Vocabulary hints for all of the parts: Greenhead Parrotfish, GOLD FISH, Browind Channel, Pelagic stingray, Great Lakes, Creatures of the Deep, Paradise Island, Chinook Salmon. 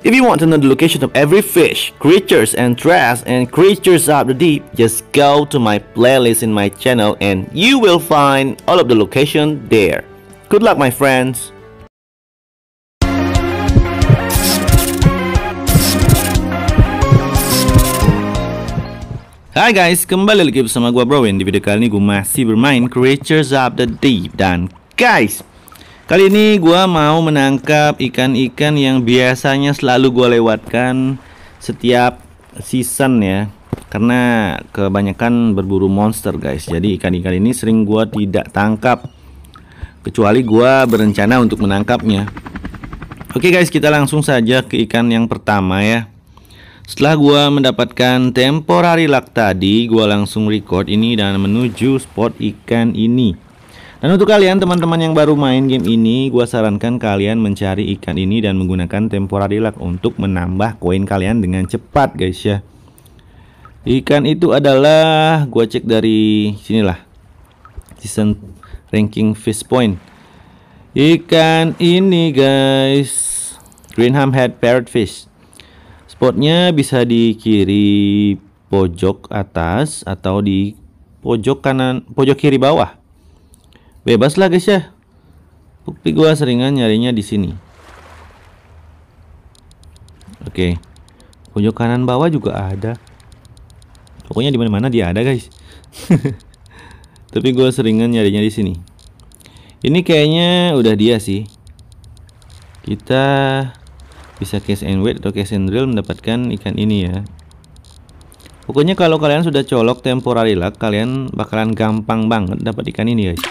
If you want to know the location of every fish, creatures and trash, and creatures of the deep, just go to my playlist in my channel and you will find all of the location there. Good luck, my friends! Hai guys, kembali lagi bersama gua Browind. Di video kali ini gue masih bermain Creatures of the Deep. Dan guys, kali ini gua mau menangkap ikan-ikan yang biasanya selalu gua lewatkan setiap season ya, karena kebanyakan berburu monster guys. Jadi ikan-ikan ini sering gua tidak tangkap, kecuali gua berencana untuk menangkapnya. Oke guys, kita langsung saja ke ikan yang pertama ya. Setelah gua mendapatkan temporary luck tadi, gua langsung record ini dan menuju spot ikan ini. Dan untuk kalian teman-teman yang baru main game ini, gua sarankan kalian mencari ikan ini dan menggunakan temporary luck untuk menambah koin kalian dengan cepat guys ya. Ikan itu adalah, gua cek dari sinilah, season ranking fish point. Ikan ini guys, Greenhead Parrotfish. Spotnya bisa di kiri pojok atas atau di pojok kanan, pojok kiri bawah. Bebas lah guys ya. Tapi gua seringan nyarinya di sini. Oke. Pojok kanan bawah juga ada. Pokoknya di mana-mana dia ada guys. Tapi gua seringan nyarinya di sini. Ini kayaknya udah dia sih. Kita bisa cast and wait atau cast and drill mendapatkan ikan ini ya. Pokoknya kalau kalian sudah colok temporary luck, kalian bakalan gampang banget dapat ikan ini guys.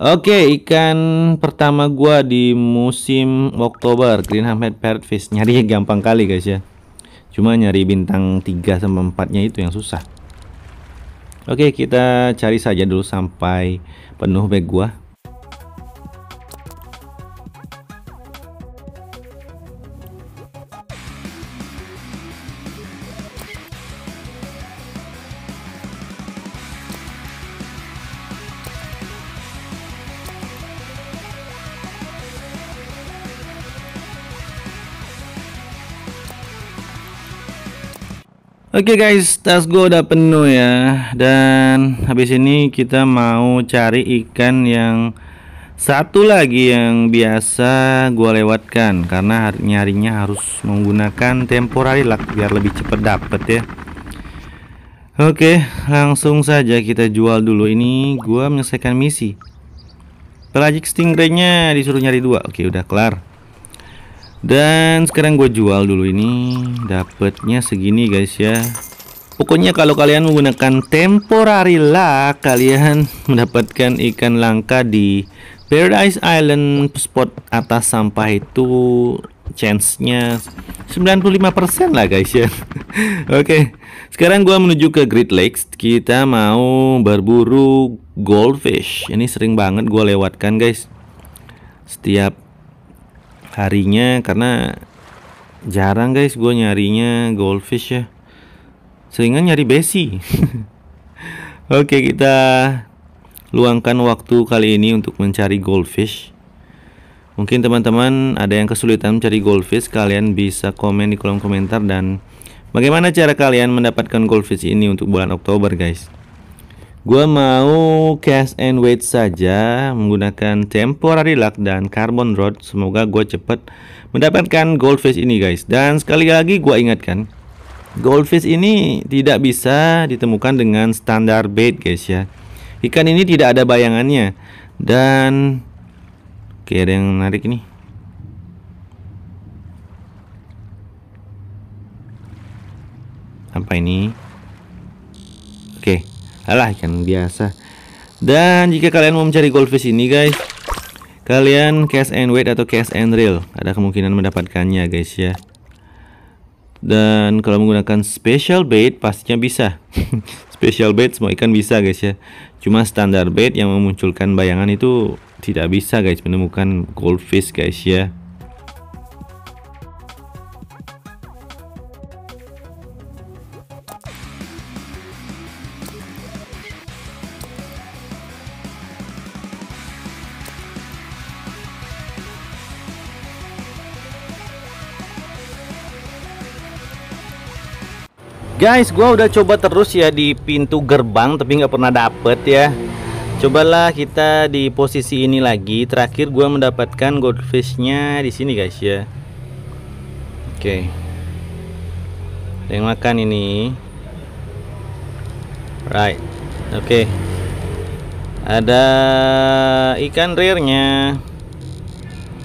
Oke, ikan pertama gua di musim Oktober, Greenhead Parrotfish. Nyari gampang kali guys ya. Cuma nyari bintang 3 sama 4-nya itu yang susah. Oke, kita cari saja dulu sampai penuh bag gua. Oke guys, tas gue udah penuh ya. Dan habis ini kita mau cari ikan yang satu lagi yang biasa gue lewatkan, karena nyarinya harus menggunakan temporary luck biar lebih cepet dapet ya. Oke, langsung saja kita jual dulu. Ini gue menyelesaikan misi. Pelagic stingraynya disuruh nyari 2. Oke, udah kelar. Dan sekarang gue jual dulu ini. Dapatnya segini guys ya. Pokoknya kalau kalian menggunakan temporary luck, kalian mendapatkan ikan langka di Paradise Island spot atas sampah itu chance-nya 95% lah guys ya. Oke, sekarang gue menuju ke Great Lakes. Kita mau berburu goldfish. Ini sering banget gue lewatkan guys, setiap harinya, karena jarang guys gue nyarinya goldfish ya, seringan nyari besi. Oke, kita luangkan waktu kali ini untuk mencari goldfish. Mungkin teman-teman ada yang kesulitan mencari goldfish, kalian bisa komen di kolom komentar dan bagaimana cara kalian mendapatkan goldfish ini untuk bulan Oktober guys. Gua mau cash and wait saja menggunakan temporary luck dan carbon rod. Semoga gue cepet mendapatkan goldfish ini guys. Dan sekali lagi gue ingatkan, goldfish ini tidak bisa ditemukan dengan standar bait guys ya. Ikan ini tidak ada bayangannya. Dan oke, ada yang menarik ini. Apa ini? Oke, alah, ikan biasa. Dan jika kalian mau mencari goldfish ini guys, kalian cash and wait atau cash and reel, ada kemungkinan mendapatkannya guys ya. Dan kalau menggunakan special bait pastinya bisa. Special bait semua ikan bisa guys ya. Cuma standar bait yang memunculkan bayangan itu tidak bisa guys menemukan goldfish guys ya. Guys, gua udah coba terus ya di pintu gerbang tapi nggak pernah dapet ya. Cobalah kita di posisi ini lagi. Terakhir gua mendapatkan goldfishnya di sini guys ya. Oke. Ada yang makan ini. Right. Oke. Ada ikan rare-nya.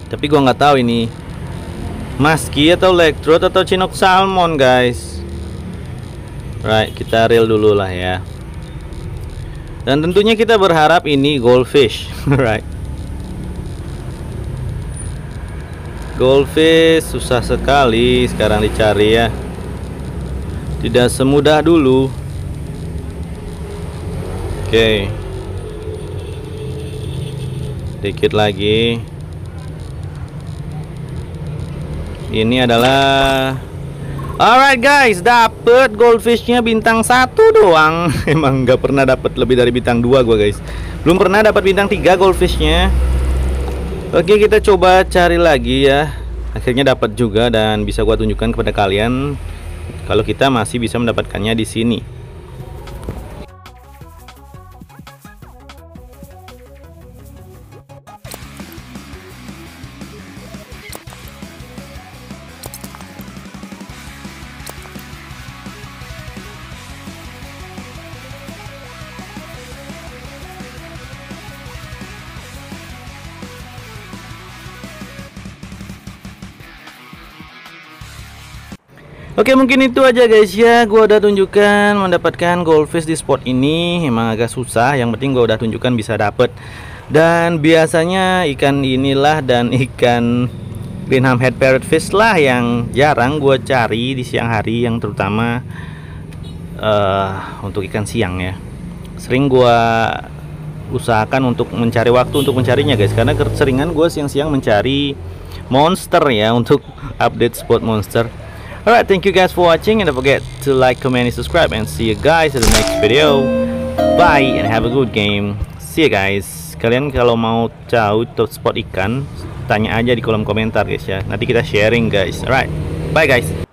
Tapi gua nggak tahu ini maski atau lake trout atau Chinook salmon guys. Right, kita reel dulu lah ya. Dan tentunya kita berharap ini goldfish. Right. Goldfish susah sekali sekarang dicari ya. Tidak semudah dulu. Oke. Dikit lagi. Ini adalah, alright guys, dapet goldfishnya bintang 1 doang. Emang nggak pernah dapet lebih dari bintang 2 gua guys. Belum pernah dapat bintang 3 goldfishnya. Oke, kita coba cari lagi ya. Akhirnya dapat juga dan bisa gua tunjukkan kepada kalian kalau kita masih bisa mendapatkannya di sini. Oke, mungkin itu aja guys ya. Gua udah tunjukkan mendapatkan goldfish di spot ini. Emang agak susah, yang penting gua udah tunjukkan bisa dapet. Dan biasanya ikan inilah dan ikan Greenhead Parrotfish lah yang jarang gua cari di siang hari, yang terutama untuk ikan siang ya. Sering gua usahakan untuk mencari waktu untuk mencarinya guys, karena keseringan gua siang-siang mencari monster ya, untuk update spot monster. Alright, thank you guys for watching, and don't forget to like, comment, and subscribe, and see you guys in the next video. Bye and have a good game. See you guys. Kalian kalau mau tahu top spot ikan, tanya aja di kolom komentar guys ya. Nanti kita sharing guys. Alright, bye guys.